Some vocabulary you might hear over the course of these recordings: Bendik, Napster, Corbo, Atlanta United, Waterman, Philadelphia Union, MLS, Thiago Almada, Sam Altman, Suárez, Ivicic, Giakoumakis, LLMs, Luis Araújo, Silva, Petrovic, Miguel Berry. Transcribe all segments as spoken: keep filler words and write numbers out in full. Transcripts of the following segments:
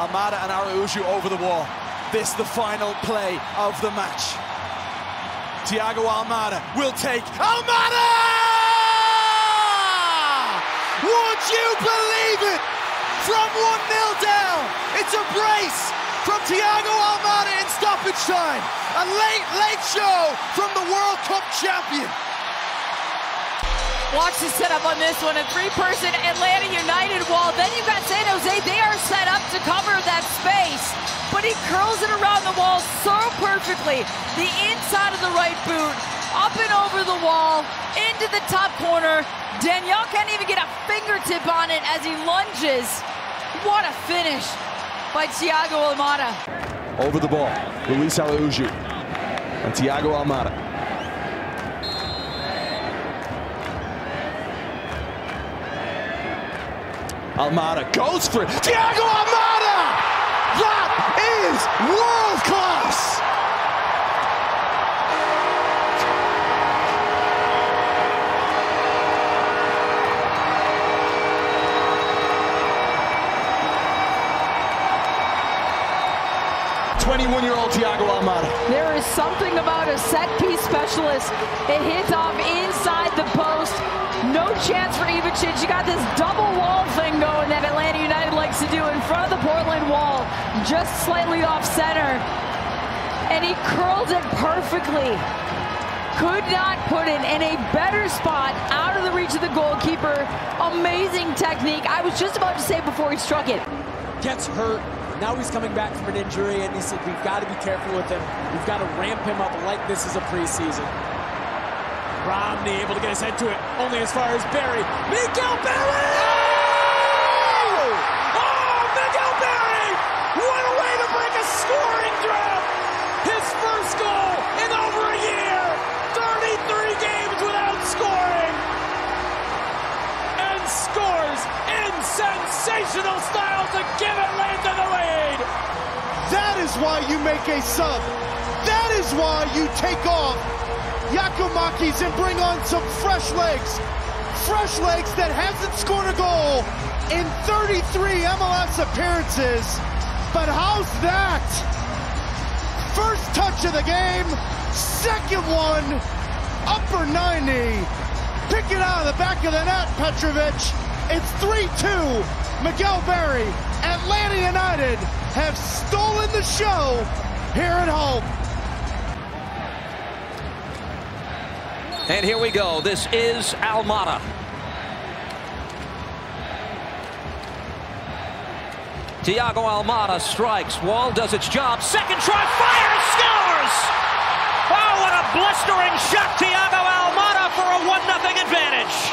Almada and Araújo over the wall. This the final play of the match. Thiago Almada will take. Almada! Would you believe it? From one nil down, it's a brace from Thiago Almada in stoppage time. A late, late show from the World Cup champion. Watch the setup on this one, a three-person Atlanta United wall. Then you've got San Jose. They are set up to cover that space, but he curls it around the wall so perfectly. The inside of the right boot, up and over the wall, into the top corner. Daniel can't even get a fingertip on it as he lunges. What a finish by Thiago Almada. Over the ball, Luis Araújo and Thiago Almada. Almada goes for it. Thiago Almada! That is world class! twenty-one-year-old Thiago Almada. There is something about a set-piece specialist. It hits off inside the post. No chance for Ivicic. You got this double wall thing going that Atlanta United likes to do in front of the Portland wall, just slightly off center. And he curled it perfectly. Could not put it in a better spot, out of the reach of the goalkeeper. Amazing technique. I was just about to say before he struck it. Gets hurt. Now he's coming back from an injury, and he said, we've got to be careful with him. We've got to ramp him up like this is a preseason. Romney able to get his head to it, only as far as Berry. Miguel Berry! Oh! Oh, Miguel Berry! What a way to break a scoring drought! His first goal in over a year! thirty-three games without scoring! And scores in sensational style to give Atlanta the lead! That is why you make a sub. That is why you take off Giakoumakis and bring on some fresh legs. Fresh legs that hasn't scored a goal in thirty-three M L S appearances. But how's that? First touch of the game, second one, upper ninety. Pick it out of the back of the net, Petrovic. It's three two, Miguel Berry. Atlanta United have stolen the show here at home. And here we go. This is Almada. Thiago Almada strikes. Wall does its job. Second try, fires, scores! Oh, what a blistering shot, Thiago Almada for a one nothing advantage.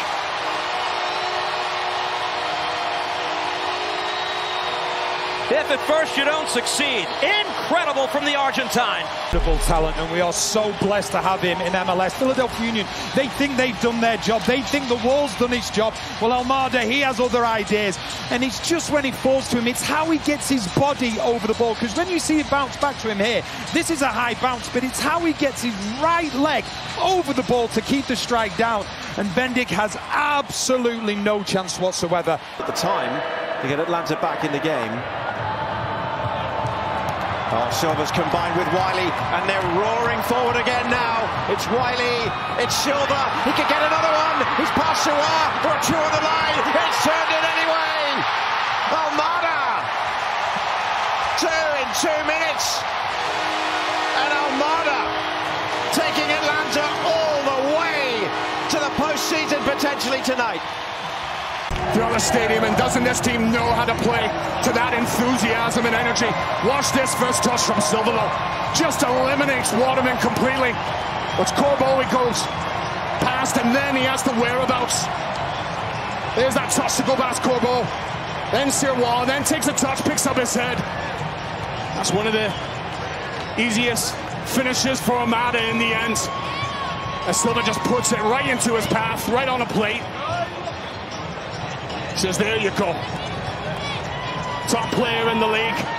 If at first you don't succeed, incredible from the Argentine. Incredible talent, and we are so blessed to have him in M L S. Philadelphia Union, they think they've done their job. They think the wall's done its job. Well, Almada, he has other ideas, and it's just when it falls to him, it's how he gets his body over the ball, because when you see it bounce back to him here, this is a high bounce, but it's how he gets his right leg over the ball to keep the strike down, and Bendik has absolutely no chance whatsoever. At the time, to get Atlanta back in the game. Oh, Silva's combined with Wiley, and they're roaring forward again now. It's Wiley, it's Silva, he could get another one. He's past Suárez for a two on the line. It's turned in anyway. Almada, two in two minutes. And Almada taking Atlanta all the way to the postseason potentially tonight. Throughout the stadium, and doesn't this team know how to play to that enthusiasm and energy? Watch this first toss from Silva, just eliminates Waterman completely. It's Corbo, he goes past, and then he has the whereabouts. There's that toss to go past Corbo, then Silva, then takes a touch, picks up his head. That's one of the easiest finishes for Almada in the end, and Silva just puts it right into his path, right on a plate. Says, there you go. Top player in the league.